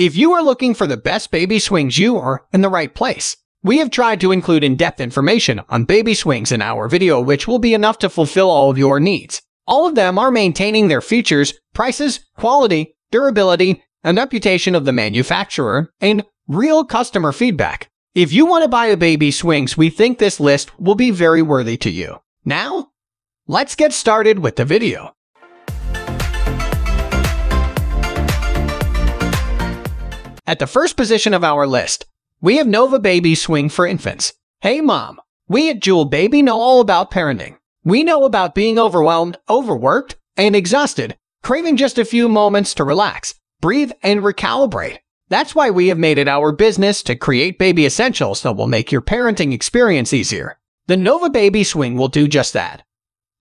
If you are looking for the best baby swings, you are in the right place. We have tried to include in-depth information on baby swings in our video, which will be enough to fulfill all of your needs. All of them are maintaining their features, prices, quality, durability, and reputation of the manufacturer, and real customer feedback. If you want to buy a baby swings, we think this list will be very worthy to you. Now, let's get started with the video. At the first position of our list, we have Nova Baby Swing for infants. Hey mom, we at Jewel Baby know all about parenting. We know about being overwhelmed, overworked, and exhausted, craving just a few moments to relax, breathe, and recalibrate. That's why we have made it our business to create baby essentials that will make your parenting experience easier. The Nova Baby Swing will do just that,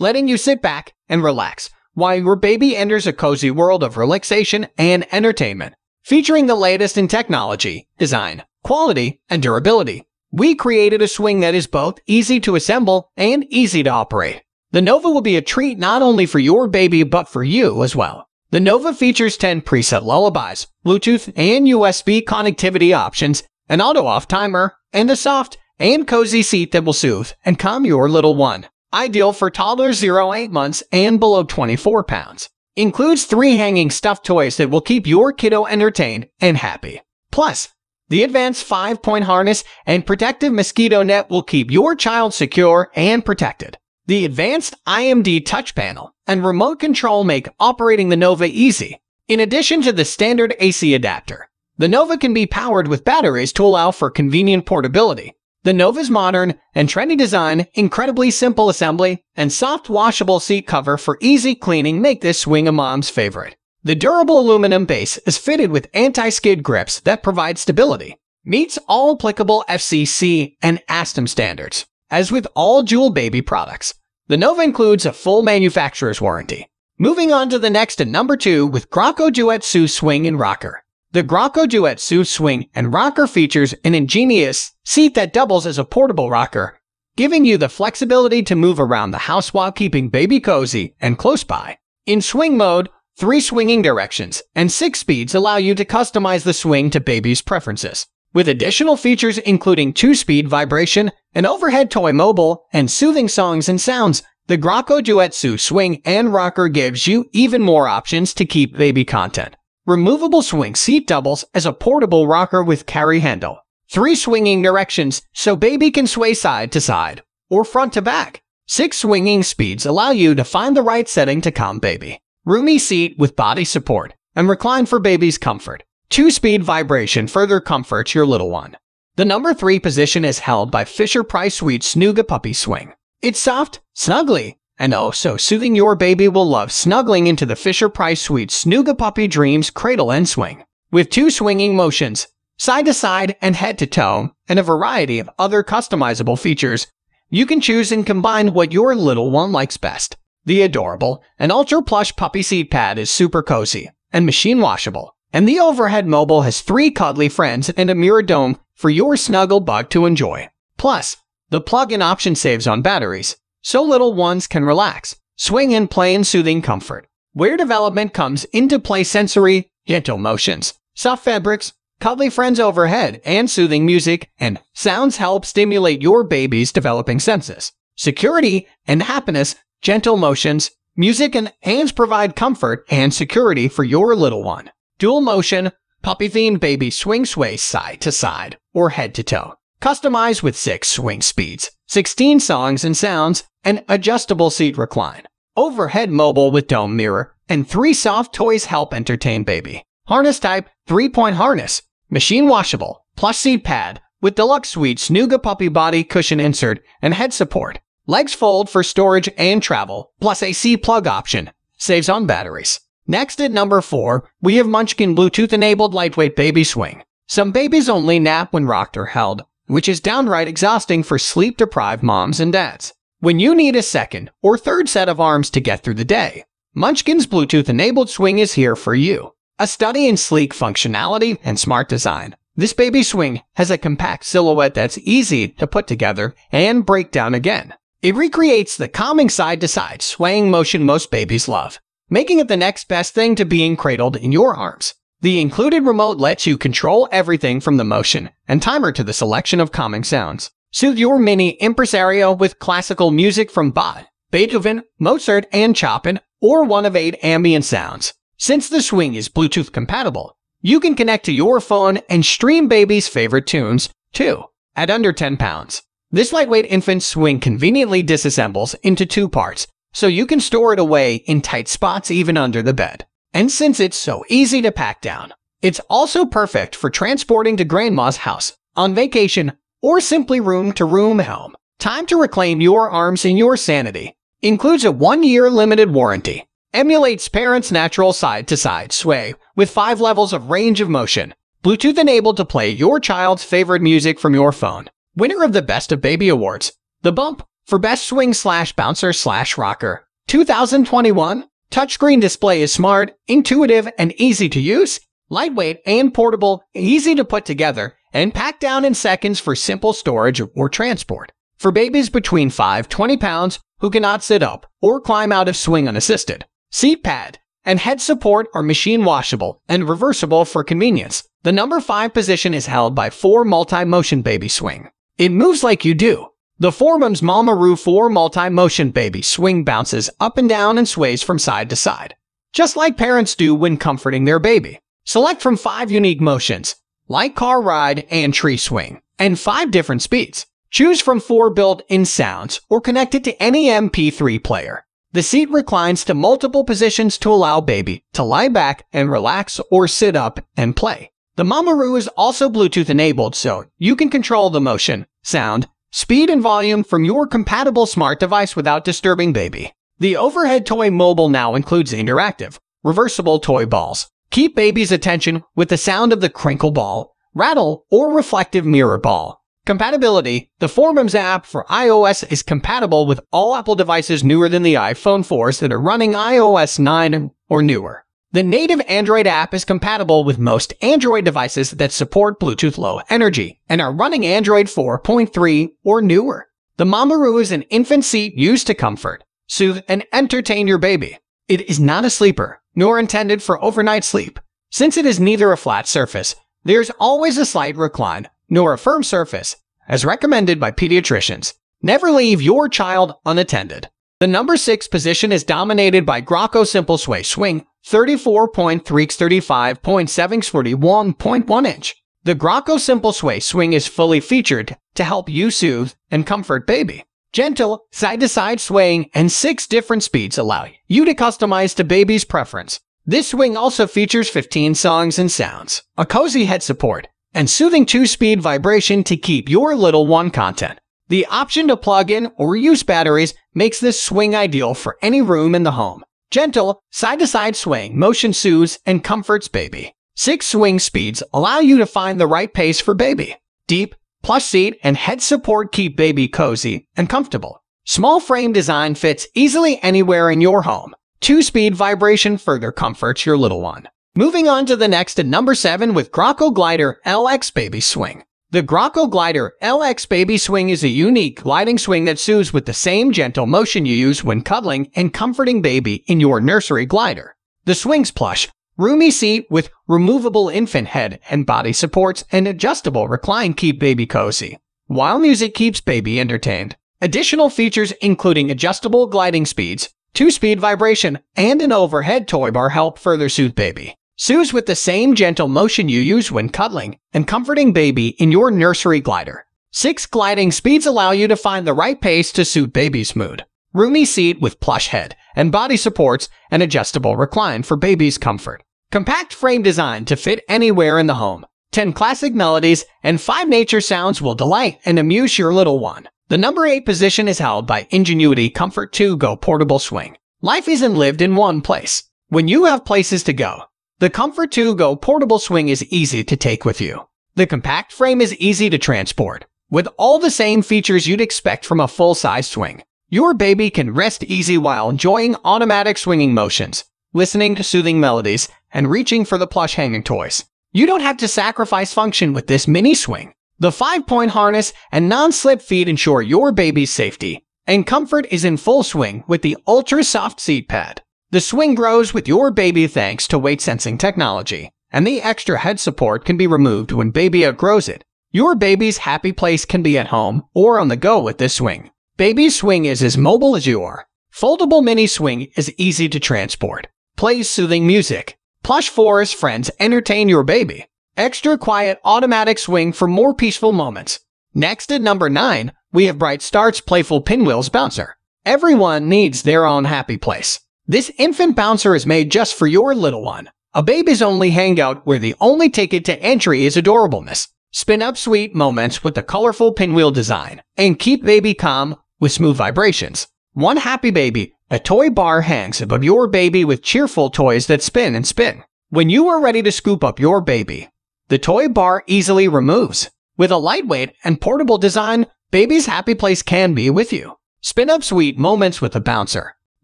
letting you sit back and relax while your baby enters a cozy world of relaxation and entertainment. Featuring the latest in technology, design, quality, and durability, we created a swing that is both easy to assemble and easy to operate. The Nova will be a treat not only for your baby but for you as well. The Nova features 10 preset lullabies, Bluetooth and USB connectivity options, an auto-off timer, and a soft and cozy seat that will soothe and calm your little one. Ideal for toddlers 0-8 months and below 24 pounds. Includes 3 hanging stuffed toys that will keep your kiddo entertained and happy. Plus, the advanced 5-point harness and protective mosquito net will keep your child secure and protected. The advanced IMD touch panel and remote control make operating the Nova easy. In addition to the standard AC adapter, the Nova can be powered with batteries to allow for convenient portability. The Nova's modern and trendy design, incredibly simple assembly, and soft washable seat cover for easy cleaning make this swing a mom's favorite. The durable aluminum base is fitted with anti-skid grips that provide stability, meets all applicable FCC and ASTM standards. As with all Jewel Baby products, the Nova includes a full manufacturer's warranty. Moving on to the next at number 2 with Graco DuetSoothe Swing and Rocker. The Graco DuetSoothe Swing and Rocker features an ingenious seat that doubles as a portable rocker, giving you the flexibility to move around the house while keeping baby cozy and close by. In swing mode, 3 swinging directions and 6 speeds allow you to customize the swing to baby's preferences, with additional features including 2-speed vibration, an overhead toy mobile, and soothing songs and sounds. The Graco DuetSoothe Swing and Rocker gives you even more options to keep baby content. Removable swing seat doubles as a portable rocker with carry handle. 3 swinging directions so baby can sway side to side or front to back. 6 swinging speeds allow you to find the right setting to calm baby. Roomy seat with body support and recline for baby's comfort. 2-speed vibration further comforts your little one. The number 3 position is held by Fisher-Price Sweet Snugapuppy Swing. It's soft, snuggly, and oh so soothing. Your baby will love snuggling into the Fisher-Price Sweet Snugapuppy Dreams Cradle and Swing. With 2 swinging motions, side to side and head to toe, and a variety of other customizable features, you can choose and combine what your little one likes best. The adorable and ultra-plush puppy seat pad is super cozy and machine washable, and the overhead mobile has 3 cuddly friends and a mirror dome for your snuggle bug to enjoy. Plus, the plug-in option saves on batteries, so little ones can relax, swing, and play in soothing comfort. Where development comes into play: sensory, gentle motions, soft fabrics, cuddly friends overhead, and soothing music and sounds help stimulate your baby's developing senses. Security and happiness: gentle motions, music, and hands provide comfort and security for your little one. Dual motion, puppy-themed baby swing sways side to side or head to toe. Customized with 6 swing speeds, 16 songs and sounds, and adjustable seat recline. Overhead mobile with dome mirror, and 3 soft toys help entertain baby. Harness type, 3-point harness, machine washable, plush seat pad, with deluxe Sweet Snugapuppy body cushion insert and head support. Legs fold for storage and travel, plus AC plug option, saves on batteries. Next at number 4, we have Munchkin Bluetooth-enabled lightweight baby swing. Some babies only nap when rocked or held, which is downright exhausting for sleep-deprived moms and dads. When you need a second or third set of arms to get through the day, Munchkin's Bluetooth-enabled swing is here for you. A study in sleek functionality and smart design, this baby swing has a compact silhouette that's easy to put together and break down again. It recreates the calming side-to-side swaying motion most babies love, making it the next best thing to being cradled in your arms. The included remote lets you control everything from the motion and timer to the selection of calming sounds. Soothe your mini impresario with classical music from Bach, Beethoven, Mozart, and Chopin, or one of 8 ambient sounds. Since the swing is Bluetooth compatible, you can connect to your phone and stream baby's favorite tunes, too. At under 10 pounds, this lightweight infant swing conveniently disassembles into 2 parts, so you can store it away in tight spots even under the bed. And since it's so easy to pack down, it's also perfect for transporting to grandma's house, on vacation, or simply room-to-room home. Time to reclaim your arms and your sanity. Includes a 1-year limited warranty. Emulates parents' natural side-to-side sway with 5 levels of range of motion. Bluetooth enabled to play your child's favorite music from your phone. Winner of the Best of Baby Awards, The Bump, for Best Swing/Bouncer/Rocker. 2021. Touchscreen display is smart, intuitive, and easy to use. Lightweight and portable, easy to put together, and packed down in seconds for simple storage or transport. For babies between 5-20 pounds who cannot sit up or climb out of swing unassisted. Seat pad and head support are machine washable and reversible for convenience. The number 5 position is held by 4 Multi-Motion Baby Swing. It moves like you do. The 4moms mamaRoo 4 Multi-Motion Baby Swing bounces up and down and sways from side to side, just like parents do when comforting their baby. Select from 5 unique motions, like car ride and tree swing, and 5 different speeds. Choose from 4 built-in sounds or connect it to any MP3 player. The seat reclines to multiple positions to allow baby to lie back and relax or sit up and play. The mamaRoo is also Bluetooth enabled, so you can control the motion, sound, speed, and volume from your compatible smart device without disturbing baby. The overhead toy mobile now includes interactive, reversible toy balls. Keep baby's attention with the sound of the crinkle ball, rattle, or reflective mirror ball. Compatibility. The 4moms app for iOS is compatible with all Apple devices newer than the iPhone 4s that are running iOS 9 or newer. The native Android app is compatible with most Android devices that support Bluetooth Low Energy and are running Android 4.3 or newer. The mamaRoo is an infant seat used to comfort, soothe, and entertain your baby. It is not a sleeper, nor intended for overnight sleep. Since it is neither a flat surface, there's always a slight recline, nor a firm surface, as recommended by pediatricians. Never leave your child unattended. The number 6 position is dominated by Graco Simple Sway Swing, 34.3x35.7x41.1 inch. The Graco Simple Sway Swing is fully featured to help you soothe and comfort baby. Gentle, side-to-side swaying and 6 different speeds allow you to customize to baby's preference. This swing also features 15 songs and sounds, a cozy head support, and soothing 2-speed vibration to keep your little one content. The option to plug in or use batteries makes this swing ideal for any room in the home. Gentle, side-to-side swaying motion soothes and comforts baby. 6 swing speeds allow you to find the right pace for baby. Deep, plush seat and head support keep baby cozy and comfortable. Small frame design fits easily anywhere in your home. 2-speed vibration further comforts your little one. Moving on to the next at number 7 with Graco Glider LX Baby Swing. The Graco Glider LX Baby Swing is a unique gliding swing that soothes with the same gentle motion you use when cuddling and comforting baby in your nursery glider. The swing's plush, roomy seat with removable infant head and body supports and adjustable recline keep baby cozy, while music keeps baby entertained. Additional features including adjustable gliding speeds, 2-speed vibration, and an overhead toy bar help further soothe baby. Soothes with the same gentle motion you use when cuddling and comforting baby in your nursery glider. 6 gliding speeds allow you to find the right pace to suit baby's mood. Roomy seat with plush head and body supports and adjustable recline for baby's comfort. Compact frame design to fit anywhere in the home. 10 classic melodies and 5 nature sounds will delight and amuse your little one. The number 8 position is held by Ingenuity Comfort 2 Go Portable Swing. Life isn't lived in one place. When you have places to go, the Comfort 2 Go Portable Swing is easy to take with you. The compact frame is easy to transport, with all the same features you'd expect from a full-size swing. Your baby can rest easy while enjoying automatic swinging motions, listening to soothing melodies, and reaching for the plush hanging toys. You don't have to sacrifice function with this mini swing. The 5-point harness and non-slip feet ensure your baby's safety, and comfort is in full swing with the ultra-soft seat pad. The swing grows with your baby thanks to weight-sensing technology, and the extra head support can be removed when baby outgrows it. Your baby's happy place can be at home or on the go with this swing. Baby swing is as mobile as you are. Foldable mini swing is easy to transport. Plays soothing music. Plush forest friends entertain your baby. Extra quiet automatic swing for more peaceful moments. Next at number 9, we have Bright Starts Playful Pinwheels Bouncer. Everyone needs their own happy place. This infant bouncer is made just for your little one. A baby's only hangout where the only ticket to entry is adorableness. Spin up sweet moments with the colorful pinwheel design and keep baby calm with smooth vibrations. One happy baby, a toy bar hangs above your baby with cheerful toys that spin and spin. When you are ready to scoop up your baby, the toy bar easily removes. With a lightweight and portable design, baby's happy place can be with you. Spin up sweet moments with a bouncer.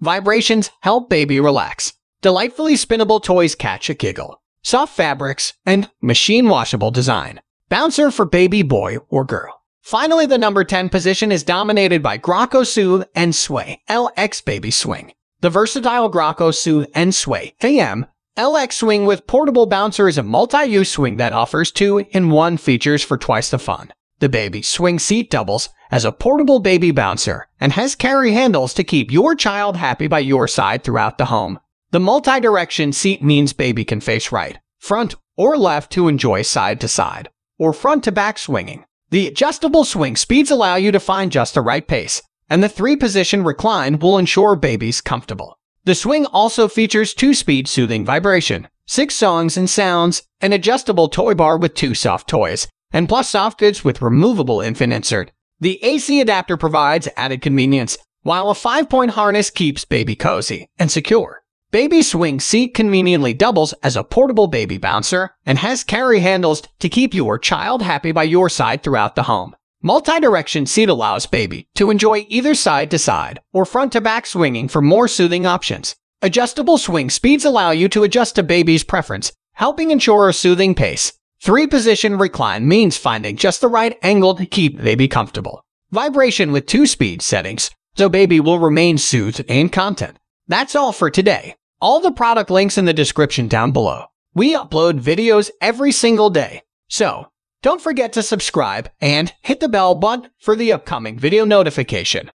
Vibrations help baby relax. Delightfully spinnable toys catch a giggle. Soft fabrics and machine washable design. Bouncer for baby boy or girl. Finally, the number 10 position is dominated by Graco DuetSoothe and Sway LX Baby Swing. The versatile Graco DuetSoothe and Sway AM LX Swing with portable bouncer is a multi-use swing that offers two-in-one features for twice the fun. The baby swing seat doubles as a portable baby bouncer and has carry handles to keep your child happy by your side throughout the home. The multi-direction seat means baby can face right, front, or left to enjoy side to side, or front-to-back swinging. The adjustable swing speeds allow you to find just the right pace, and the three-position recline will ensure baby's comfortable. The swing also features two-speed soothing vibration, 6 songs and sounds, an adjustable toy bar with 2 soft toys, and plus soft goods with removable infant insert. The AC adapter provides added convenience, while a 5-point harness keeps baby cozy and secure. Baby swing seat conveniently doubles as a portable baby bouncer and has carry handles to keep your child happy by your side throughout the home. Multi-direction seat allows baby to enjoy either side to side or front to back swinging for more soothing options. Adjustable swing speeds allow you to adjust to baby's preference, helping ensure a soothing pace. 3-position recline means finding just the right angle to keep baby comfortable. Vibration with 2-speed settings, so baby will remain soothed and content. That's all for today. All the product links in the description down below. We upload videos every single day, so don't forget to subscribe and hit the bell button for the upcoming video notification.